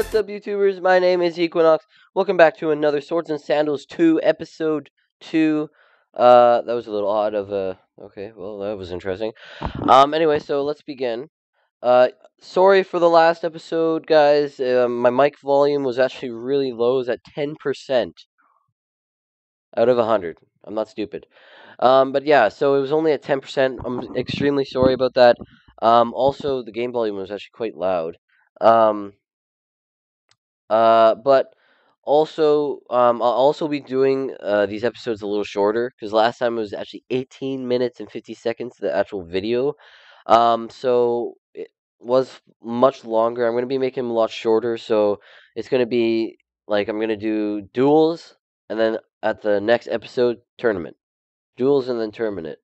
What's up, YouTubers? My name is Equinox. Welcome back to another Swords and Sandals 2, Episode 2. That was a little odd of a... Okay, well, that was interesting. Anyway, so let's begin. Sorry for the last episode, guys. My mic volume was actually really low. It was at 10% out of 100. I'm not stupid. But yeah, so it was only at 10%. I'm extremely sorry about that. Also, the game volume was actually quite loud. But also, I'll also be doing these episodes a little shorter, because last time it was actually 18 minutes and 50 seconds, the actual video. So it was much longer. I'm going to be making them a lot shorter, so it's going to be, like, I'm going to do duels, and then at the next episode, tournament. Duels and then tournament.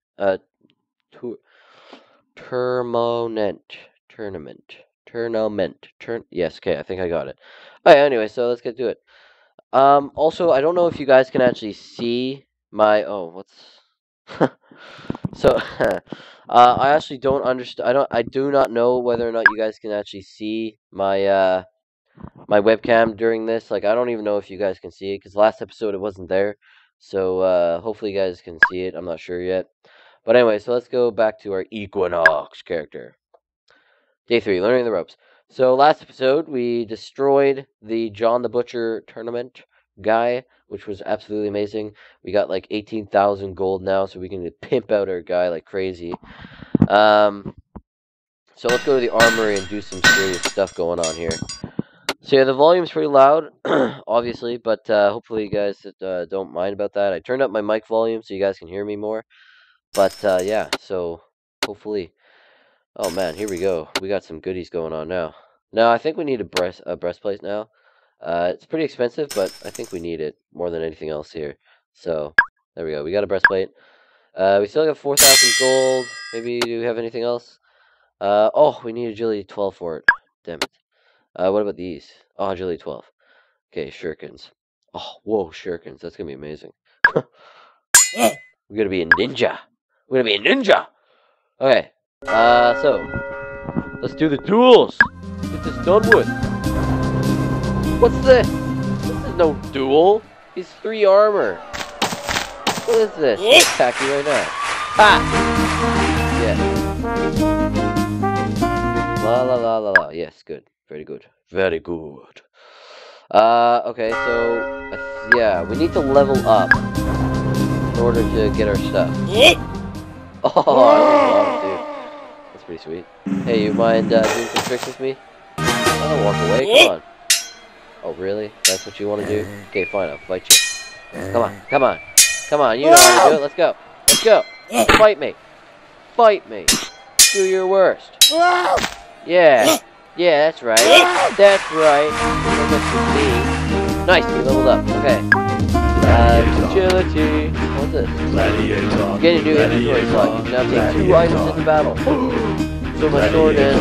Tournament. Yes, okay, I think I got it. Alright, anyway, so let's get to it. Also, I don't know if you guys can actually see my... Oh, what's... so, I actually don't understand... I do not know whether or not you guys can actually see my, my webcam during this. Like, I don't even know if you guys can see it, because last episode it wasn't there. So, hopefully you guys can see it. I'm not sure yet. But anyway, so let's go back to our Equinox character. Day 3, learning the ropes. So last episode, we destroyed the John the Butcher tournament guy, which was absolutely amazing. We got like 18,000 gold now, so we can pimp out our guy like crazy. So let's go to the armory and do some serious stuff going on here. So yeah, the volume's pretty loud, obviously, but hopefully you guys don't mind about that. I turned up my mic volume so you guys can hear me more. But yeah, so hopefully... Oh man, here we go. We got some goodies going on now. Now, I think we need a breastplate now. It's pretty expensive, but I think we need it more than anything else here. So, there we go. We got a breastplate. We still got 4,000 gold. Maybe do we have anything else? Oh, we need agility 12 for it. Damn it. What about these? Oh, agility 12. Okay, shurikens. Oh, whoa, shurikens. That's gonna be amazing. We're gonna be a ninja. We're gonna be a ninja! Okay. So, let's do the duels! Get this done with! What's this? This is no duel! He's 3 armor! What is this? He's attacking right now. Ha! Yes. La la la la la. Yes, good. Very good. Very good. Okay, so, yeah, we need to level up in order to get our stuff. Oh, I love it, dude. Pretty sweet. Hey, you mind doing some tricks with me? I don't walk away, come on. Oh, really? That's what you want to do? Okay, fine, I'll fight you. Come on, come on. Come on, you know how to do it, let's go. Let's go. Fight me. Fight me. Do your worst. Yeah. Yeah, that's right. That's right. Nice, we leveled up, okay. Agility. What's this? Gladiator. Get a new inventory slot. You now take 2 items in the battle. So my sword is,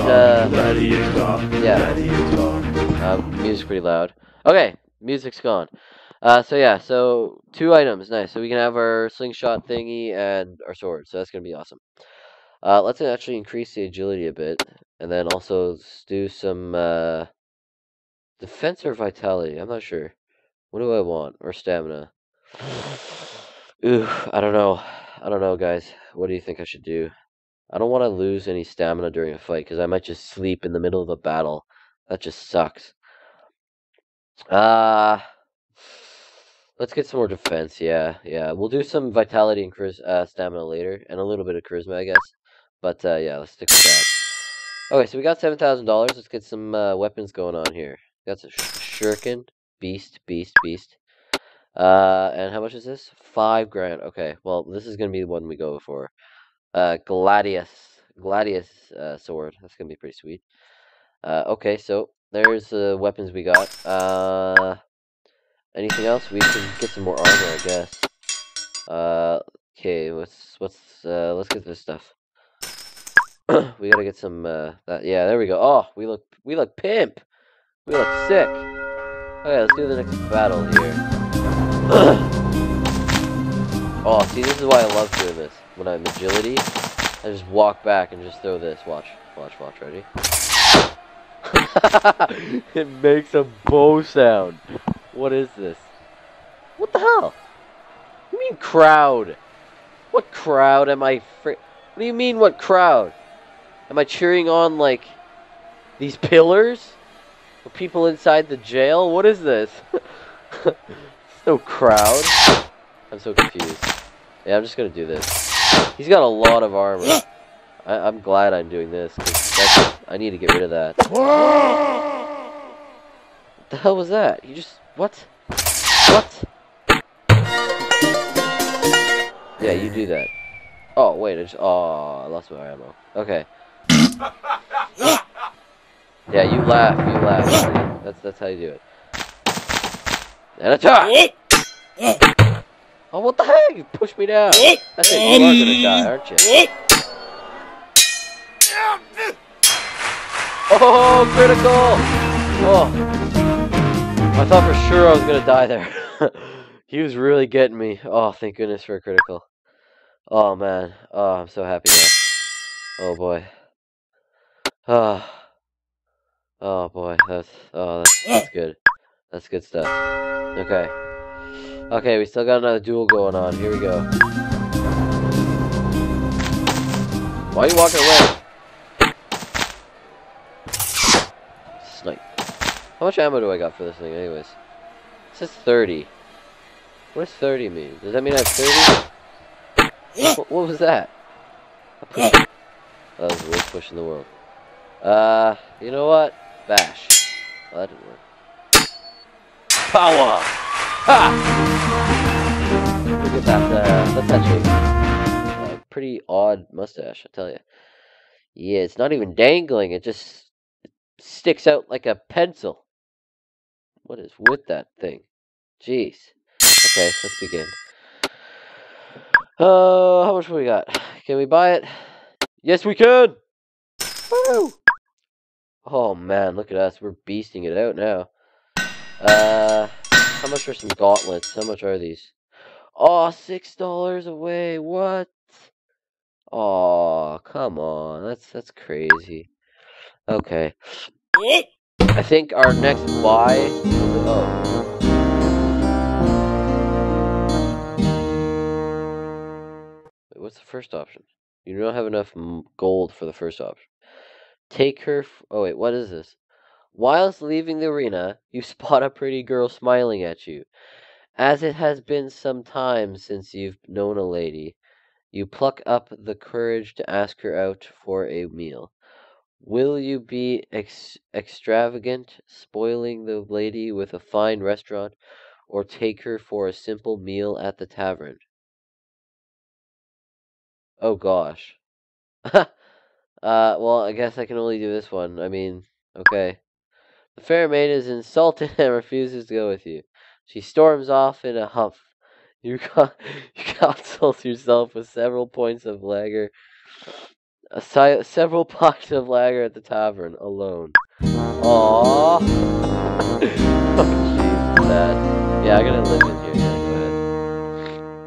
yeah. Music's pretty loud. Okay, music's gone. So yeah, so 2 items, nice. So we can have our slingshot thingy and our sword, so that's gonna be awesome. Let's actually increase the agility a bit, and then also do some, defense or vitality, I'm not sure. What do I want? Or stamina? Ooh, I don't know. I don't know, guys. What do you think I should do? I don't want to lose any stamina during a fight, because I might just sleep in the middle of a battle. That just sucks. Let's get some more defense, yeah. Yeah, we'll do some vitality and stamina later, and a little bit of charisma, I guess. But, yeah, let's stick with that. Okay, so we got $7,000. Let's get some weapons going on here. Got some shuriken. Beast, beast, beast. And how much is this? 5 grand. Okay, well, this is gonna be the one we go for. Gladius sword. That's gonna be pretty sweet. Okay, so there's the weapons we got. Anything else? We can get some more armor, I guess. Okay, let's get this stuff. We gotta get some. Yeah, there we go. Oh, we look pimp. We look sick. Okay, let's do the next battle here. Oh, see, this is why I love doing this. When I'm agility, I just walk back and just throw this. Watch, watch, watch, ready? It makes a bow sound. What is this? What the hell? What do you mean crowd? What crowd am I What do you mean what crowd? Am I cheering on like these pillars? Or people inside the jail? What is this? There's no crowd. I'm so confused. Yeah, I'm just gonna do this. He's got a lot of armor. I'm glad I'm doing this. I need to get rid of that. What the hell was that? You just... What? What? Yeah, you do that. Oh, wait, I just... Oh, I lost my ammo. Okay. Yeah, you laugh. You laugh. That's how you do it. And attack! Oh, what the heck? You pushed me down. I think you are gonna die, aren't you? Oh, critical! Oh, I thought for sure I was gonna die there. He was really getting me. Oh, thank goodness for a critical. Oh man. Oh, I'm so happy now. Oh boy. Oh. Oh boy. That's good. That's good stuff. Okay. Okay, we still got another duel going on. Here we go. Why are you walking away? How much ammo do I got for this thing anyways? It says 30. What does 30 mean? Does that mean I have 30? What was that? That was the worst push in the world. You know what? Bash. Oh, that didn't work. Power! Ha! Look at that. That's actually a pretty odd mustache, I tell you. Yeah, it's not even dangling. It just sticks out like a pencil. What is with that thing? Jeez. Okay, let's begin. How much we got? Can we buy it? Yes, we can! Woo! Oh, man, look at us. We're beasting it out now. How much are some gauntlets? How much are these? Oh, $6 away. What? Oh, come on. That's crazy. Okay. I think our next buy. Oh. Wait, what's the first option? You don't have enough gold for the first option. Take her. Oh, wait, what is this? Whilst leaving the arena, you spot a pretty girl smiling at you. As it has been some time since you've known a lady, you pluck up the courage to ask her out for a meal. Will you be extravagant, spoiling the lady with a fine restaurant, or take her for a simple meal at the tavern? Oh gosh. Well, I guess I can only do this one. I mean, okay. The fair maid is insulted and refuses to go with you. She storms off in a huff. You console yourself with several points of lager. Several pockets of lager at the tavern alone. Aww. Oh jeez, that. Yeah, I gotta live in here. Yeah, go ahead.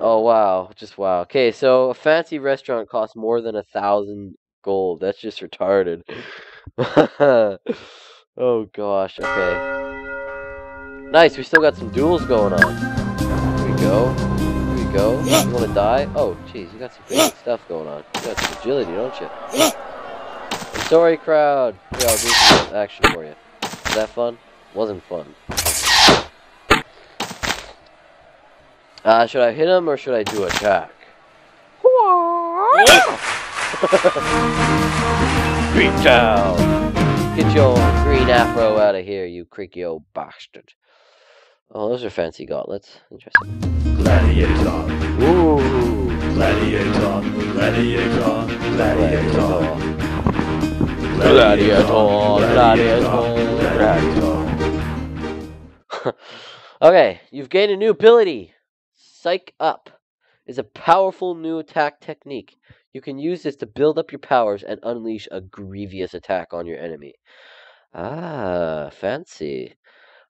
Oh wow, just wow. Okay, so a fancy restaurant costs more than 1,000 gold. That's just retarded. Oh gosh. Okay. Nice. We still got some duels going on. Here we go. Go. You wanna die? Oh, jeez, you got some basic stuff going on. You got some agility, don't you? I'm sorry, crowd. Yeah, I'll do some action for you. Was that fun? Wasn't fun. Should I hit him or should I do attack? Beat down! Get your green afro out of here, you creaky old bastard. Oh, those are fancy gauntlets. Interesting. Gladiator. Ooh. Gladiator. Gladiator. Gladiator. Gladiator. Gladiator. Gladiator. Okay, you've gained a new ability. Psych Up is a powerful new attack technique. You can use this to build up your powers and unleash a grievous attack on your enemy. Ah, fancy.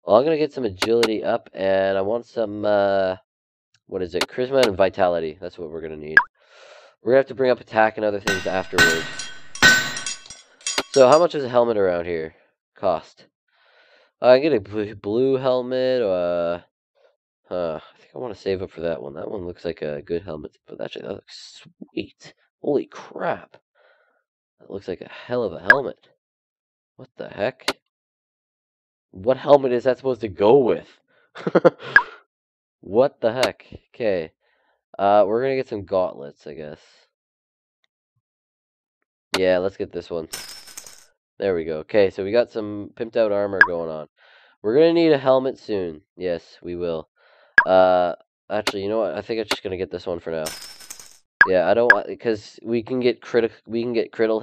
Well, I'm gonna get some agility up, and I want some, what is it? Charisma and vitality. That's what we're gonna need. We're gonna have to bring up attack and other things afterwards. So, how much is a helmet around here? cost. I can get a blue helmet, I think I want to save up for that one. That one looks like a good helmet, but actually that looks sweet. Holy crap. That looks like a hell of a helmet. What the heck? What helmet is that supposed to go with? What the heck? Okay. We're gonna get some gauntlets, I guess. Yeah, let's get this one. There we go. Okay, so we got some pimped out armor going on. We're gonna need a helmet soon. Yes, we will. Actually, you know what? I think I'm just gonna get this one for now. Yeah, I don't want, because we can get critical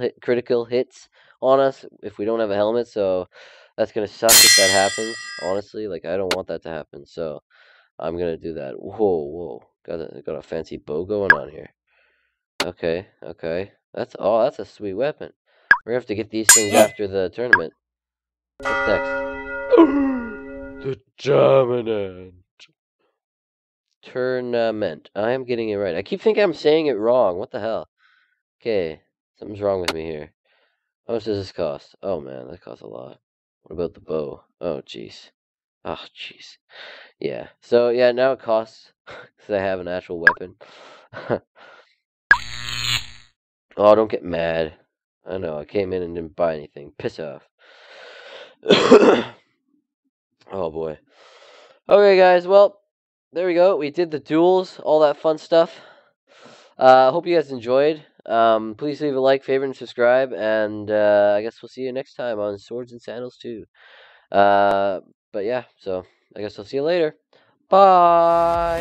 hits on us if we don't have a helmet, so that's gonna suck if that happens. Honestly, like, I don't want that to happen, so I'm gonna do that. Whoa, whoa. Got a fancy bow going on here. Okay, okay. That's a sweet weapon. We're gonna have to get these things after the tournament. What's next? The Dominant Tournament. I am getting it right. I keep thinking I'm saying it wrong. What the hell? Okay, something's wrong with me here. How much does this cost? Oh man, that costs a lot. What about the bow? Oh jeez. Oh jeez. Yeah. So yeah, now it costs because I have an actual weapon. Oh, don't get mad. I know, I came in and didn't buy anything. Piss off. Oh, boy. Okay, guys, well, there we go. We did the duels, all that fun stuff. I hope you guys enjoyed. Please leave a like, favorite, and subscribe. And I guess we'll see you next time on Swords and Sandals 2. But yeah, so I guess I'll see you later. Bye!